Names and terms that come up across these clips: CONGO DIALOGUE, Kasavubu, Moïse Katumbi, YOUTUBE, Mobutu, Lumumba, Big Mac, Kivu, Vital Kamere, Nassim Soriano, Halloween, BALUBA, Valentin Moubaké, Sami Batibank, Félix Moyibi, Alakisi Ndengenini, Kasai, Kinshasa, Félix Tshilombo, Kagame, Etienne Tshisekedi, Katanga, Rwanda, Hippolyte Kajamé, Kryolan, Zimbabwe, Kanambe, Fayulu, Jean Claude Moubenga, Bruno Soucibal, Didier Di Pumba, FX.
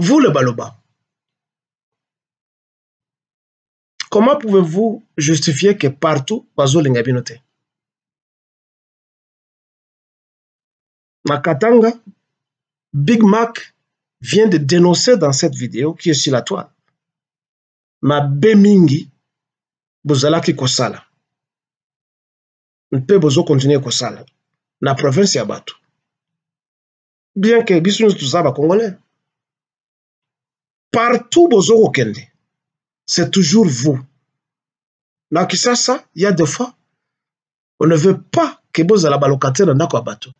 Vous, le Baloba, comment pouvez-vous justifier que partout, bazolinga bino te? Na Katanga, Big Mac vient de dénoncer dans cette vidéo qui est sur la toile. Ma Bemingi, bozala ki kosala. Mpe bozo continuer kosala. Na province ya Batu. Bien que biso nous tous ba Congolais. Partout bozo kokende. C'est toujours vous. Na kisasa, il y a des fois, on ne veut pas que bozala ba locataire ndako ya Batu.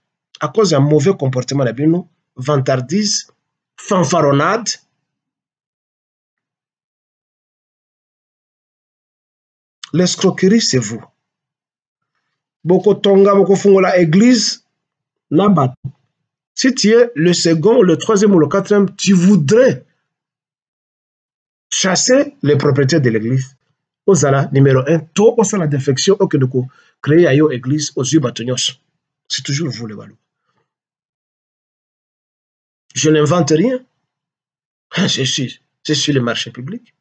À cause d'un mauvais comportement de Bino, vantardise, fanfaronnade. L'escroquerie, c'est vous. Boko Tonga, Boko Fungola, église, là-bas. Si tu es le second, le troisième ou le quatrième, tu voudrais chasser les propriétaires de l'église. Osala, numéro 1, tout au sein de la défection, au Kedoko, créer à yo église, aux yeux batonios. C'est toujours vous, les Balou. Je n'invente rien. C'est sur le marché public.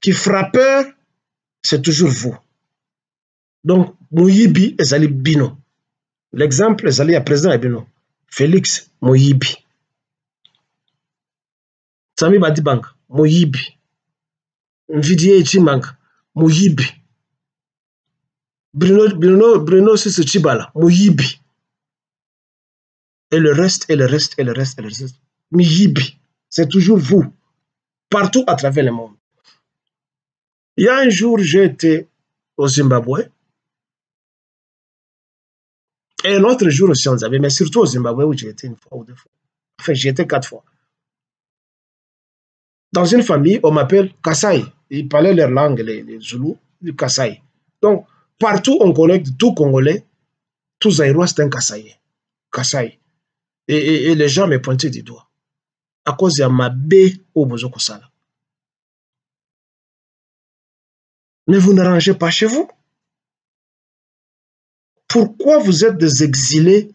Qui frappeur, c'est toujours vous. Donc, Moyibi et Zali Bino. L'exemple, est allé à présent à Bino. Félix Moyibi. Sami Batibank, Moyibi. Didier Di Pumba, Moyibi. Bruno Soucibal, Moyibi. Et le reste. Moyibi. C'est toujours vous. Partout à travers le monde. Il y a un jour, j'ai été au Zimbabwe. Et un autre jour aussi, on savait, mais surtout au Zimbabwe où j'ai été une fois ou deux fois. Enfin, j'y étais 4 fois. Dans une famille, on m'appelle Kasai. Ils parlaient leur langue, les Zoulous, du Kasai. Donc, partout, on connecte tout Congolais, tout Zaïrois, c'est un Kasai. Kasai. Et les gens me pointaient du doigt. À cause de ma B au Bozokosala. Mais vous ne rangez pas chez vous. Pourquoi vous êtes des exilés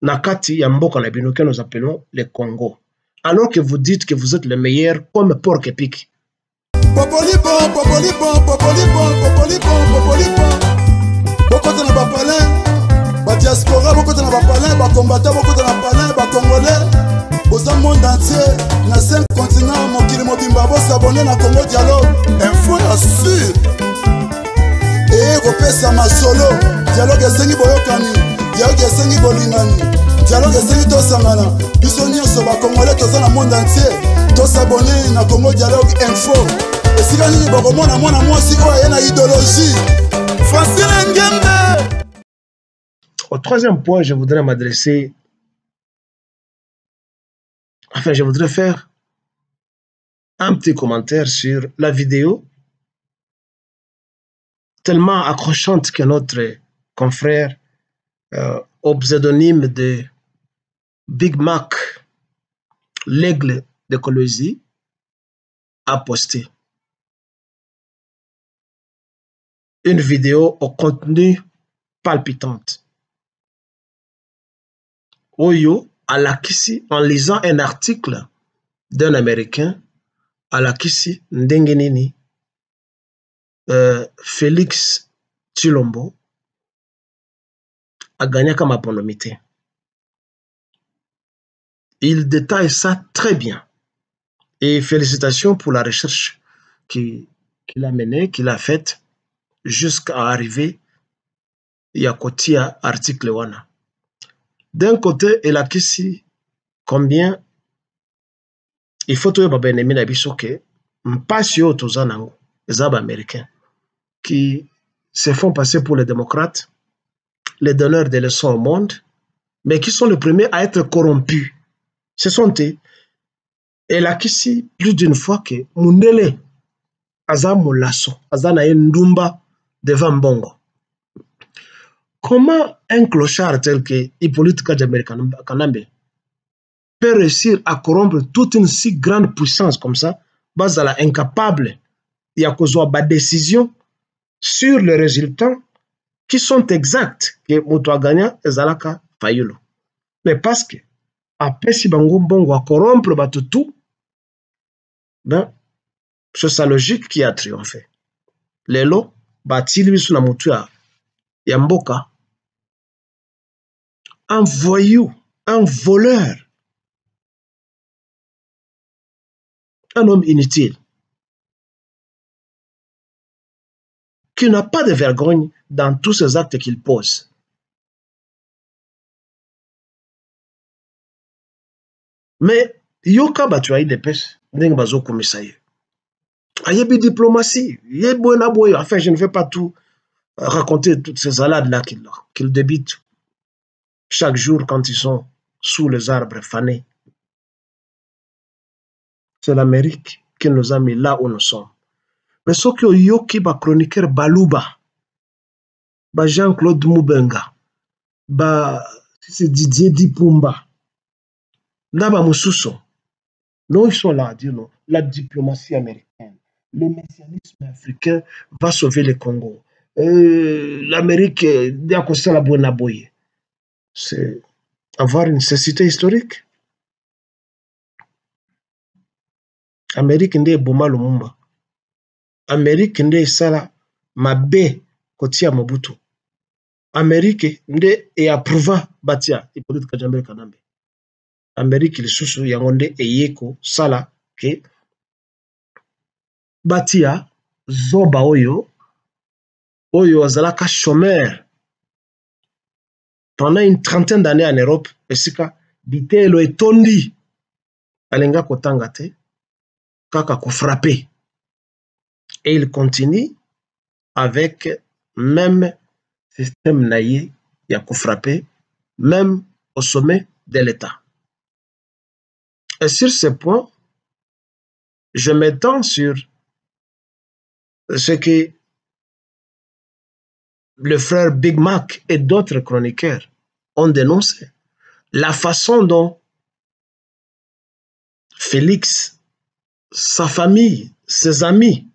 Nakati Yamboko Nabino, que nous appelons les Congos, alors que vous dites que vous êtes les meilleurs comme porc épic. Au troisième point, je voudrais m'adresser. Enfin, je voudrais faire un petit commentaire sur la vidéo tellement accrochante que notre confrère au pseudonyme de Big Mac, l'aigle de Kolwezi, a posté. Une vidéo au contenu palpitante. Oyo Alakisi, en lisant un article d'un Américain, Alakisi Ndengenini, Félix Tshilombo, a gagné comme aponomité. Il détaille ça très bien. Et félicitations pour la recherche qu'il a menée, qu'il a faite, jusqu'à arriver Yakotia article Wana. D'un côté, il a qu'ici, combien il faut trouver Baba Enemi Nabisoke, Mpassio Tozanango, les Arabes américains, qui se font passer pour les démocrates, les donneurs de leçons au monde, mais qui sont les premiers à être corrompus. Ce sont eux. Et là, qu'ici, plus d'une fois que Mundele, Aza Moulasso, Aza Naye Ndumba devant Mbongo. Comment un clochard tel que Hippolyte Kajamé Kanambe peut réussir à corrompre toute une si grande puissance comme ça, base à la incapable, et à cause de la décision sur le résultat qui sont exacts que moto a gagné ezalaka fayulu. Mais parce que après si bango bongo a corrompre batutu, ben c'est sa logique qui a triomphé. Lelo batili biso na moto ya mboka, un voyou, un voleur, un homme inutile, qui n'a pas de vergogne dans tous ces actes qu'il pose. Mais, yoka batu aïe dépêche, n'en bazo komisaye. Aïe bi diplomatie, yé buena boyo. Enfin, je ne vais pas tout raconter toutes ces salades-là qu'ils débitent chaque jour quand ils sont sous les arbres fanés. C'est l'Amérique qui nous a mis là où nous sommes. Mais ce que yoki ba chroniqueur baluba, ba Jean Claude Moubenga, ba Didier Di Pumba, naba mususo, non ils sont là à dire non, la diplomatie américaine, le messianisme africain va sauver le Congo. L'Amérique est à cause de la bonne aboye. C'est avoir une nécessité historique. Amérique ndé boma Lumumba. Amérique ndé sala mabe kotia Mobutu. Amérique ndé e approuva batia Hippolyte Kajamé Kanambe. Amérique le susu yangonde e yeko sala ke batia zoba oyo oyo azalaka chômeur pendant une trentaine d'années en Europe esika bitelo etondi alenga kotanga te. Frappé. Et il continue avec même système naïe, il a frappé, même au sommet de l'État. Et sur ce point, je m'étends sur ce que le frère Big Mac et d'autres chroniqueurs ont dénoncé, la façon dont Félix, sa famille, ses amis,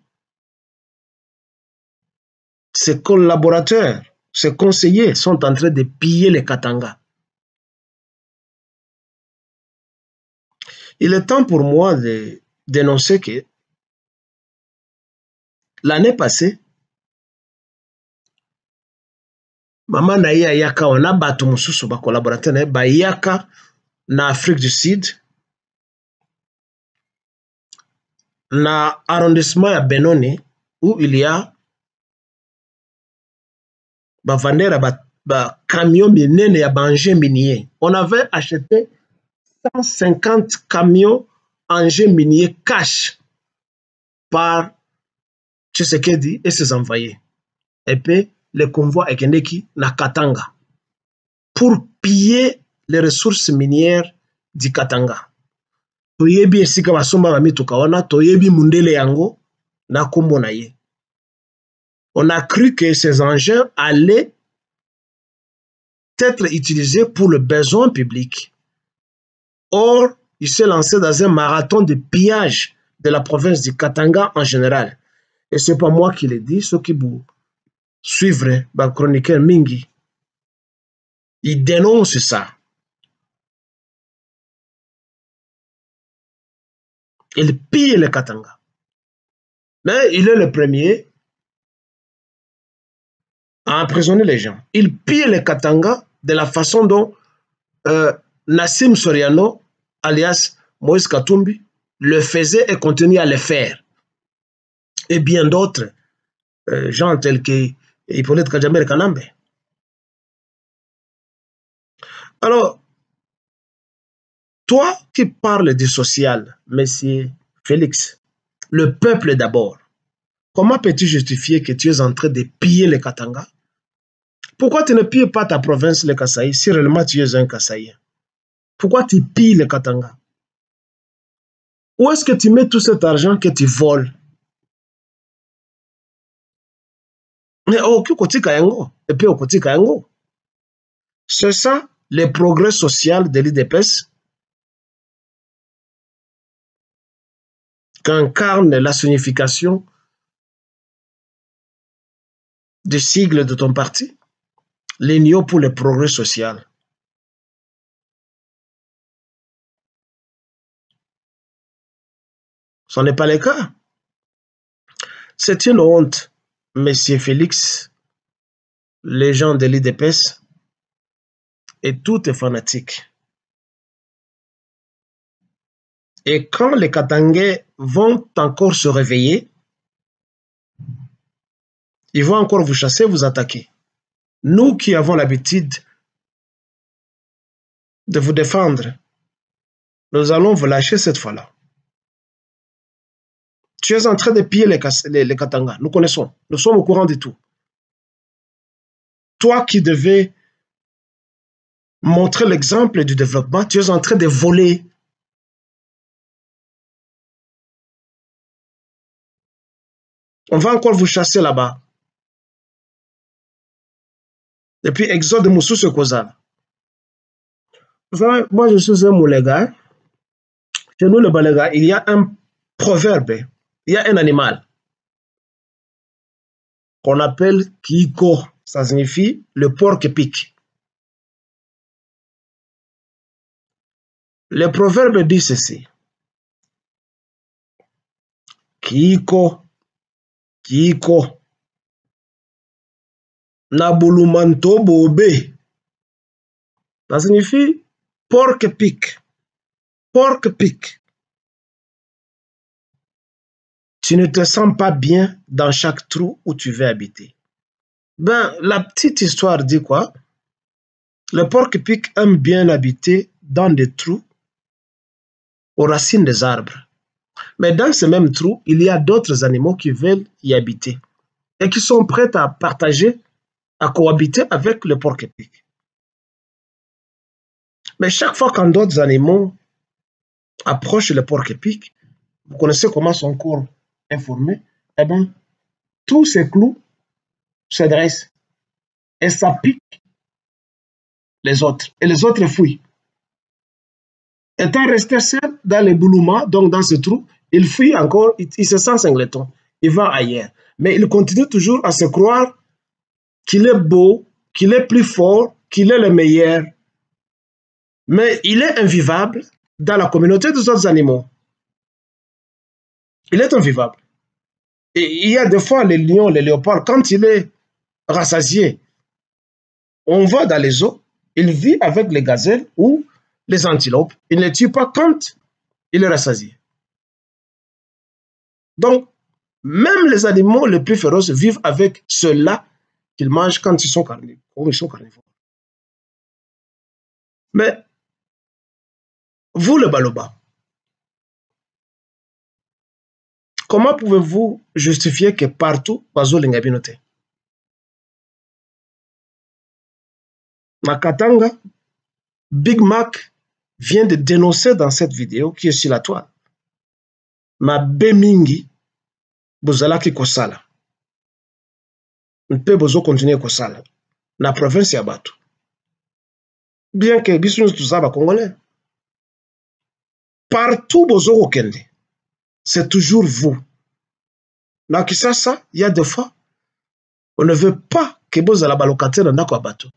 ses collaborateurs, ses conseillers sont en train de piller les Katanga. Il est temps pour moi de dénoncer que l'année passée, maman Naya Yaka, on a battu Moussousou, ma collaborateur, Yaka, en Afrique du Sud, na arrondissement à Benoni où il y a bavandera ba camion minene ya banje minier. On avait acheté 150 camions engins miniers cash par Tshisekedi et ses envoyés. Et puis le convoi ekendeki na Katanga pour piller les ressources minières du Katanga. Toyebi esika basomba ba mituka wana toyebi mundele yango na kombo na ye. On a cru que ces engins allaient être utilisés pour le besoin public. Or, il s'est lancé dans un marathon de pillage de la province du Katanga en général. Et c'est pas moi qui l'ai dit, ceux qui vous suivre par chroniqueur Mingi, ils dénoncent ça. Il pille le Katanga. Mais il est le premier à emprisonner les gens. Il pille le Katanga de la façon dont Nassim Soriano, alias Moïse Katumbi, le faisait et continue à le faire. Et bien d'autres gens tels que Hippolyte Kajamé Kanambe. Alors, toi qui parles du social, monsieur Félix, le peuple d'abord, comment peux-tu justifier que tu es en train de piller les Katanga? Pourquoi tu ne pilles pas ta province, les Kasaï, si réellement tu es un Kasaïen? Pourquoi tu pilles les Katanga? Où est-ce que tu mets tout cet argent que tu voles? C'est ça, le progrès social de l'IDPS qu'incarne la signification du sigle de ton parti, l'union pour le progrès social. Ce n'est pas le cas. C'est une honte, Monsieur Félix, les gens de l'IDPS, et tout est fanatique. Et quand les Katangais vont encore se réveiller, ils vont encore vous chasser, vous attaquer. Nous qui avons l'habitude de vous défendre, nous allons vous lâcher cette fois-là. Tu es en train de piller les Katanga. Nous connaissons. Nous sommes au courant de tout. Toi qui devais montrer l'exemple du développement, tu es en train de voler. On va encore vous chasser là-bas. Depuis Exode Moussous Kozala. Moi, je suis un Moulega. Chez nous, le Balega, il y a un proverbe. Il y a un animal qu'on appelle Kiko. Ça signifie le porc qui pique. Le proverbe dit ceci. Kiko, Kiko, Nabulumanto Bobé. Ça signifie porc qui pique. Porc qui pique. Tu ne te sens pas bien dans chaque trou où tu veux habiter. Ben, la petite histoire dit quoi? Le porc-pic aime bien habiter dans des trous aux racines des arbres. Mais dans ces mêmes trous, il y a d'autres animaux qui veulent y habiter et qui sont prêts à partager, à cohabiter avec le porc-pic. Mais chaque fois quand d'autres animaux approchent le porc-pic, vous connaissez comment son corps informé, eh bien, tous ces clous se dressent et ça pique les autres. Et les autres fuient. Étant resté seul dans les bouloumas, donc dans ce trou, il fuit encore, il se sent singleton, il va ailleurs. Mais il continue toujours à se croire qu'il est beau, qu'il est plus fort, qu'il est le meilleur. Mais il est invivable dans la communauté des autres animaux. Il est invivable. Et il y a des fois les lions, les léopards, quand il est rassasié, on va dans les eaux, il vit avec les gazelles ou les antilopes. Il ne tue pas quand il est rassasié. Donc, même les animaux les plus féroces vivent avec ceux-là qu'ils mangent quand ils sont carnivores. Mais, vous le baloba, comment pouvez-vous justifier que partout, Bazo Lingabinote? Makatanga, Big Mac vient de dénoncer dans cette vidéo qui est sur la toile. Ma Bemingi, Bozalaki Kosala. On peut Bozo continuer Kosala. La province ya Batou. Bien que Bisous Tuzaba Congolais. Partout, Bozo Okende. C'est toujours vous. Dans ça, il y a des fois, on ne veut pas que vous allez balocatez dans un bateau.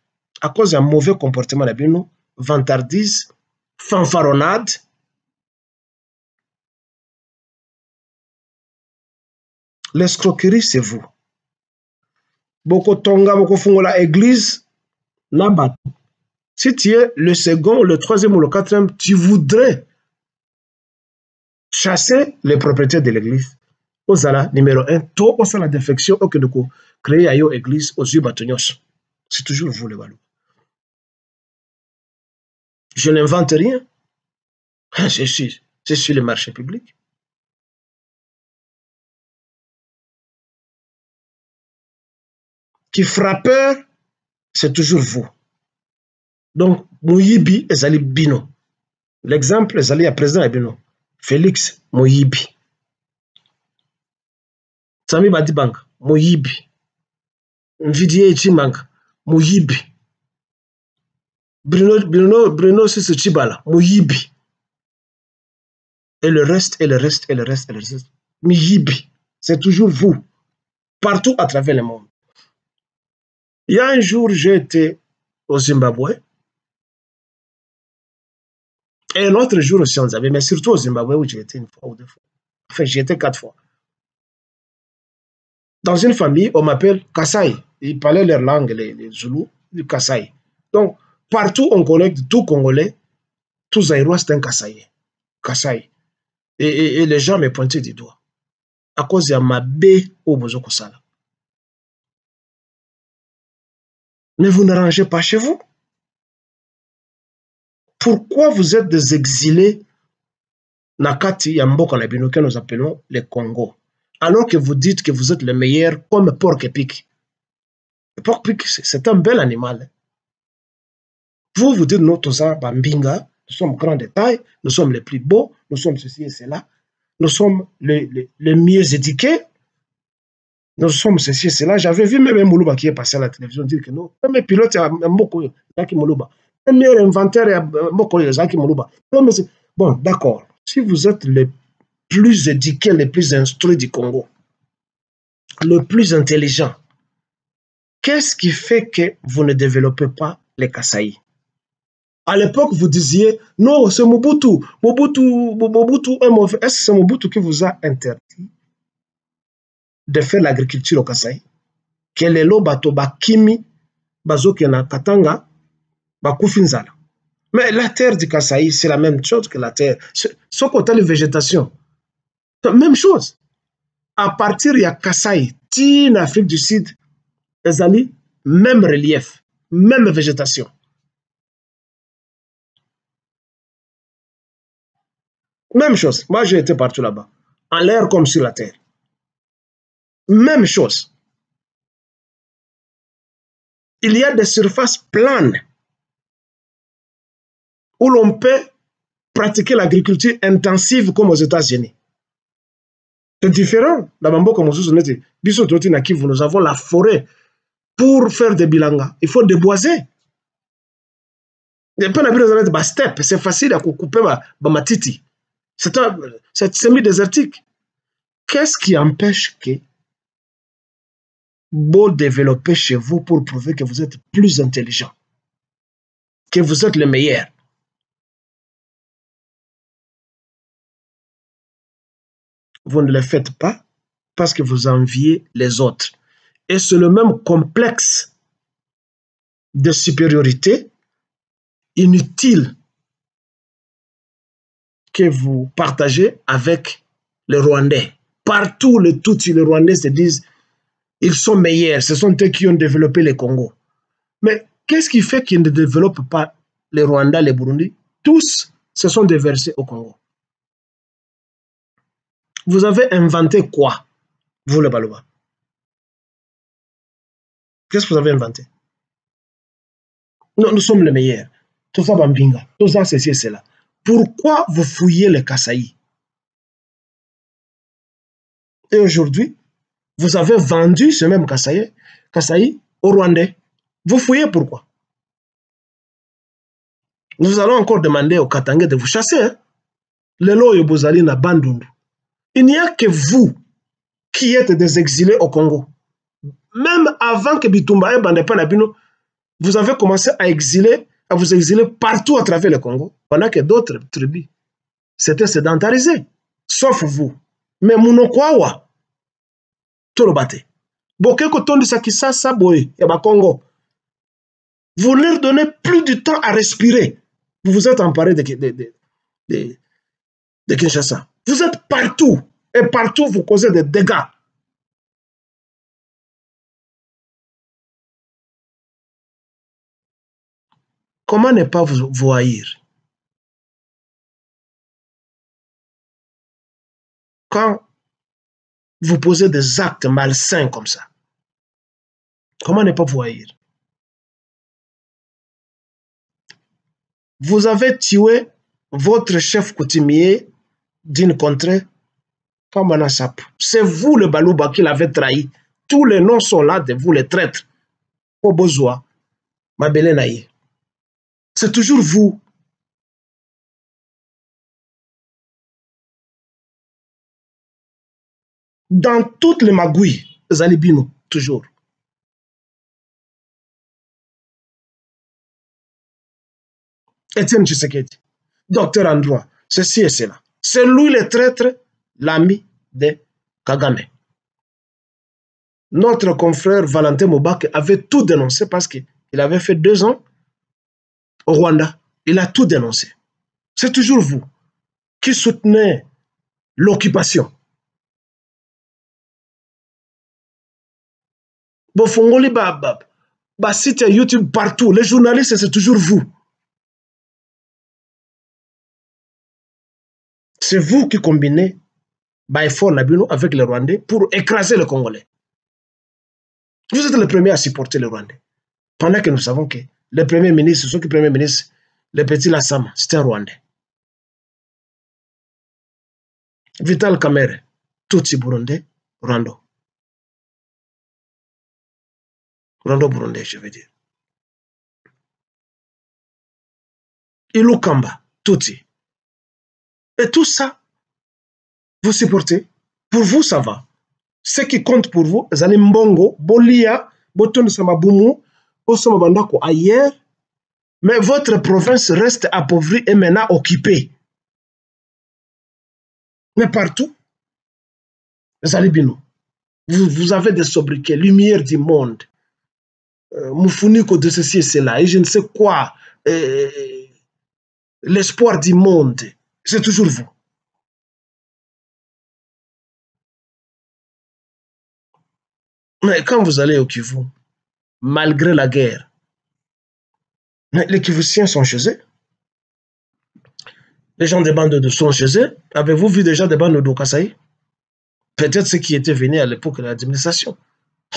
À cause d'un mauvais comportement, nous, vantardise, fanfaronnade. L'escroquerie, c'est vous. Boko tonga, boko fungola église, na bateau. Si tu es le second, le troisième ou le quatrième, tu voudrais chasser les propriétaires de l'église. Osala, numéro 1, tout osala défection, ok, de quoi créer à l'église aux yeux bâtonneurs. C'est toujours vous les balou. Je n'invente rien. C'est sur le marché public. Qui frappeur, c'est toujours vous. Donc, Mouyibi et Zali Bino. L'exemple, Zali à présent à Bino. Félix Moyibi. Sami Batibank Moyibi. Didier Di Pumba Moyibi. Bruno Soucibal Moyibi. Et le reste, et le reste, et le reste, et le reste. Moyibi. C'est toujours vous. Partout à travers le monde. Il y a un jour, j'ai été au Zimbabwe, et l'autre jour aussi on avait, mais surtout au Zimbabwe où j'ai été une fois ou deux fois. Enfin, j'y étais 4 fois. Dans une famille, on m'appelle Kasai. Ils parlaient leur langue, les Zoulous, du Kasai. Donc, partout on connaît, tout Congolais, tout Zaïrois, c'est un Kasai. Kasai. Et les gens me pointaient du doigt. À cause de ma B au Bozokosala. Mais vous ne rangez pas chez vous. Pourquoi vous êtes des exilés Nakati Yamboko Labino, que nous appelons les Congos, alors que vous dites que vous êtes les meilleurs comme porc-épic. Le porc-épic, c'est un bel animal. Vous, vous dites, nous tous en Bambinga, nous sommes grands de taille, nous sommes les plus beaux, nous sommes ceci et cela, nous sommes les mieux éduqués, nous sommes ceci et cela. J'avais vu même Moulouba qui est passé à la télévision dire que nous, même pilote à Mboko, Zaki Moulouba. Premier inventaire, bon, d'accord. Si vous êtes les plus éduqués, les plus instruits du Congo, le plus intelligent, qu'est-ce qui fait que vous ne développez pas les Kasaï? À l'époque, vous disiez, non, c'est Mobutu. Mobutu est mauvais. Est-ce que c'est Mobutu qui vous a interdit de faire l'agriculture au Kasaï? Quel est l'obato bakimi, bazokena katanga? Mais la terre du Kasaï, c'est la même chose que la terre. Sauf qu'on a les végétations. Même chose. À partir de Kasaï, en Afrique du Sud, les amis, même relief, même végétation. Même chose. Moi, j'ai été partout là-bas. En l'air comme sur la terre. Même chose. Il y a des surfaces planes où l'on peut pratiquer l'agriculture intensive comme aux États-Unis. C'est différent. Nous avons la forêt pour faire des bilanga. Il faut déboiser. C'est facile à couper ma titi. C'est semi-désertique. Qu'est-ce qui empêche que vous développez chez vous pour prouver que vous êtes plus intelligent, que vous êtes le meilleur? Vous ne le faites pas parce que vous enviez les autres. Et c'est le même complexe de supériorité inutile que vous partagez avec les Rwandais. Partout, les Tutsis, les Rwandais se disent ils sont meilleurs, ce sont eux qui ont développé les Congos. Mais qu'est-ce qui fait qu'ils ne développent pas les Rwandais, les Burundis? Tous se sont déversés au Congo. Vous avez inventé quoi, vous le Baloba? Qu'est-ce que vous avez inventé? Non, nous sommes les meilleurs. Tout ça, Bambinga. Tout ça, ceci et cela. Pourquoi vous fouillez les Kasaï? Et aujourd'hui, vous avez vendu ce même Kasaï aux Rwandais. Vous fouillez pourquoi? Nous allons encore demander aux Katangais de vous chasser. Hein? Le loyo Bozali na Bandundu. Il n'y a que vous qui êtes des exilés au Congo. Même avant que Bitumba et Bandepanabino, vous avez commencé à vous exiler partout à travers le Congo, pendant que d'autres tribus s'étaient sédentarisées, sauf vous. Mais Mounokwawa, Torobate, Bokeko Tondi Sakisa Saboy, Yaba Congo, vous leur donnez plus du temps à respirer. Vous vous êtes emparé de Kinshasa. Vous êtes partout, et partout vous causez des dégâts. Comment ne pas vous haïr? Quand vous posez des actes malsains comme ça, comment ne pas vous haïr? Vous avez tué votre chef coutumier d'une contrée, Kamanasap. C'est vous le Balouba qui l'avez trahi. Tous les noms sont là de vous, les traîtres. Obozoa, Mabelenaï. C'est toujours vous. Dans toutes les magouilles, les alibino, toujours. Etienne Tshisekedi, docteur en droit, ceci et cela. C'est lui le traître, l'ami de Kagame. Notre confrère Valentin Moubaké avait tout dénoncé parce qu'il avait fait 2 ans au Rwanda. Il a tout dénoncé. C'est toujours vous qui soutenez l'occupation. Bofongoli Babab, site YouTube partout, les journalistes, c'est toujours vous. C'est vous qui combinez Baïfo Nabino avec les Rwandais pour écraser les Congolais. Vous êtes les premiers à supporter les Rwandais. Pendant que nous savons que les premiers ministres, ceux qui premiers ministres, les petits Lassama, c'était un Rwandais. Vital Kamere, Tutsi Burundais, Rwando. Rwando Burundais, je veux dire. Ilukamba, Tutsi. Et tout ça, vous supportez. Pour vous, ça va. Ce qui compte pour vous, c'est Mbongo, Bolia, Boton Samabumu, Osama Bandako ailleurs. Mais votre province reste appauvrie et maintenant occupée. Mais partout, Zalibino, vous avez des sobriquets, lumière du monde, Moufouniko de ceci et cela, et je ne sais quoi, l'espoir du monde, c'est toujours vous. Mais quand vous allez au Kivu, malgré la guerre, les Kivusiens sont chez eux. Les gens des bandes de sont chez eux. Avez-vous vu déjà des bandes de Kasaï? Peut-être ceux qui étaient venus à l'époque de l'administration.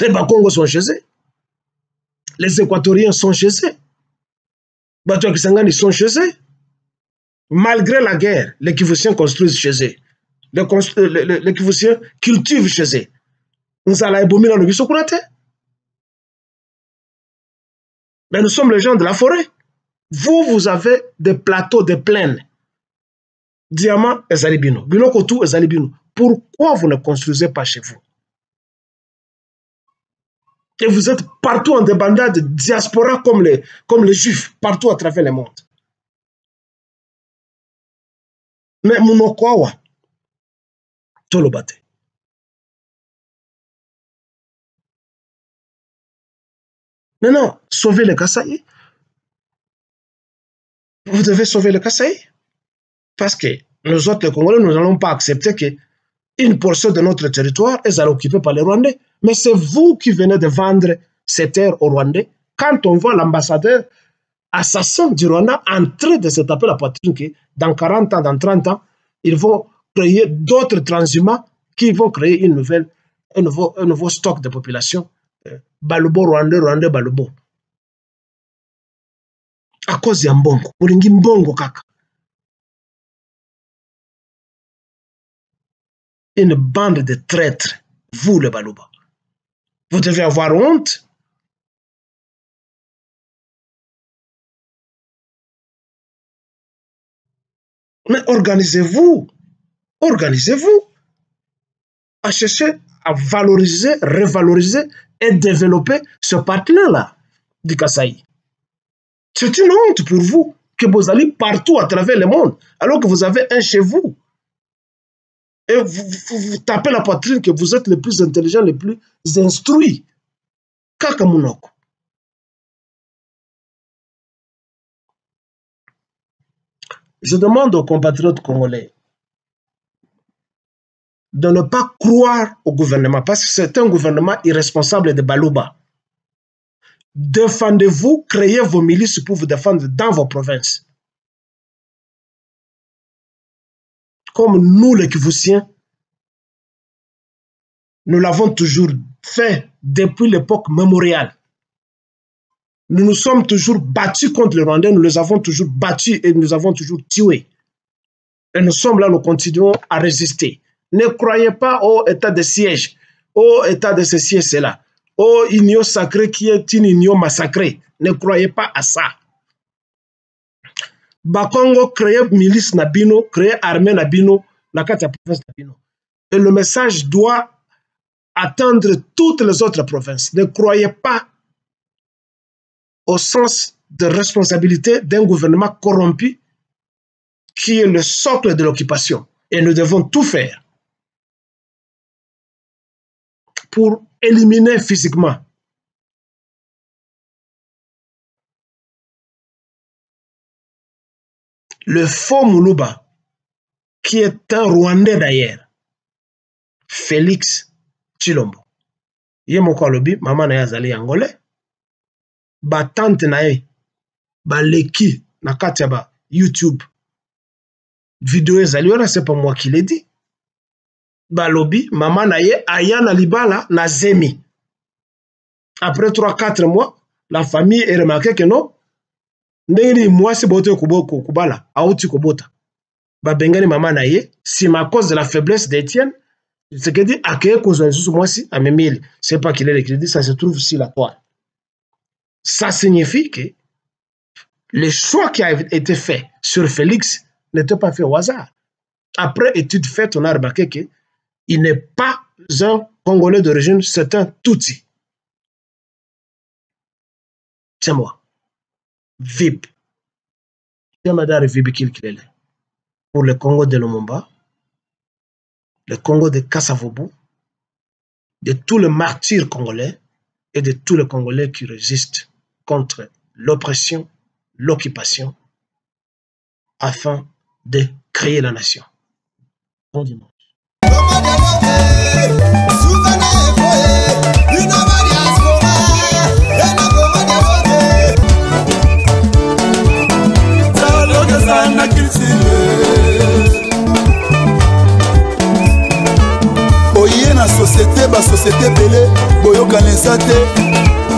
Les Bakongos sont chez eux. Les Équatoriens sont chez eux. Bato Kisangani sont chez eux. Malgré la guerre, les Kivusiens construisent chez eux. Les Kivusiens cultivent chez eux. Mais nous sommes les gens de la forêt. Vous avez des plateaux, des plaines. Diamant et Zalibino. Binokotu et Zalibino. Pourquoi vous ne construisez pas chez vous? Et vous êtes partout en débandade, diaspora comme les juifs, partout à travers le monde. Mais Mounokoawa, Tolobate. Maintenant, sauver les Kasaï. Vous devez sauver les Kasaï. Parce que nous autres, les Congolais, nous n'allons pas accepter qu'une portion de notre territoire est occupée par les Rwandais. Mais c'est vous qui venez de vendre ces terres aux Rwandais. Quand on voit l'ambassadeur assassin du Rwanda en train de se taper la poitrine, que dans 40 ans, dans 30 ans, ils vont créer d'autres transhumants qui vont créer un nouveau stock de population. Balobo, Rwandais, Rwandais, Balobo. À cause de Mbongo. Ulingi Mbongo kaka. Une bande de traîtres, vous le Baloba. Vous devez avoir honte. Mais organisez-vous. Organisez-vous. À chercher à valoriser, revaloriser et développer ce partenaire-là du Kasaï. C'est une honte pour vous que vous allez partout à travers le monde alors que vous avez un chez vous. Et vous tapez la poitrine que vous êtes les plus intelligents, les plus instruits. Kakamunoko. Je demande aux compatriotes congolais de ne pas croire au gouvernement, parce que c'est un gouvernement irresponsable de Baluba. Défendez-vous, créez vos milices pour vous défendre dans vos provinces. Comme nous, les Kivusiens, nous l'avons toujours fait depuis l'époque mémoriale. Nous nous sommes toujours battus contre les Rwandais, nous les avons toujours battus et nous les avons toujours tués. Et nous sommes là, nous continuons à résister. Ne croyez pas au état de siège, au état de ce siège, c'est là, au igno sacré qui est une igno massacrée. Ne croyez pas à ça. Bakongo créé milice Nabino, créé armée Nabino, la Katia province Nabino. Et le message doit atteindre toutes les autres provinces. Ne croyez pas au sens de responsabilité d'un gouvernement corrompu qui est le socle de l'occupation. Et nous devons tout faire pour éliminer physiquement le faux Mouluba, qui est un Rwandais d'ailleurs, Félix Tshilombo. Yemoko lobi, maman na azali angolais. Ba tante na ye, ba leki na katia ba YouTube. Vidéo ezali wana, c'est pas moi qui l'ai dit. Ba lobi, maman na ye, aya na libala na zemi. Après 3-4 mois, la famille est remarquée que non, ndeli moi se bote kuboko kubala, auti kubota. Ba bengani maman na ye, c'est ma cause de la faiblesse d'Etienne. Ce qu'il dit, accueillir Kouzouanzou, moi aussi, à mes mails, c'est pas qu'il ait les crédits, ça se trouve sur la toile. Ça signifie que les choix qui avaient été faits sur Félix n'étaient pas faits au hasard. Après étude faite, on a remarqué qu'il n'est pas un Congolais d'origine, c'est un Tutsi. C'est moi. Vip. C'est Madame Vip qu'il est là. Pour le Congo de Lumumba, le Congo de Kasavubu, de tous les martyrs congolais et de tous les Congolais qui résistent contre l'oppression, l'occupation, afin de créer la nation. Bon dimanche. La société, la société belée, boyoka n'esate,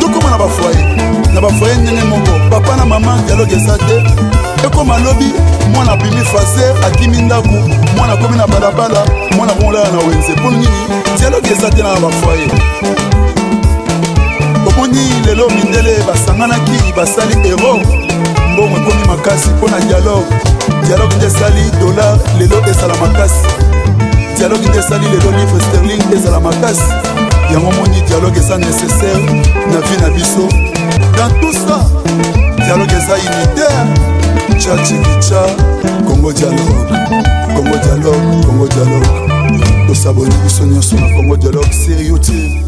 tout comme on a bafoyer n'est mon papa na maman dialogue esate, et comme à lobby, moi n'a bimi face à Kimindaku, moi n'a commis na balabala, moi n'a bon là na wenze, bon nini, dialogue esate na bafoyer. Boboni lelo mindele, basanganaki, basali héros, bon moi commis ma casse, pour la dialogue, dialogue de sali, dollar, lelo et salamakas. Dialogue de Sali, les livres sterling, les alamakas. Il y a un moment où dialogue est nécessaire, la vie n'a biso. Dans tout ça, dialogue est unitaire. Tcha tcha, Congo dialogue, Congo dialogue, Congo dialogue. Nous savons que nous sommes Congo dialogue, sérieux.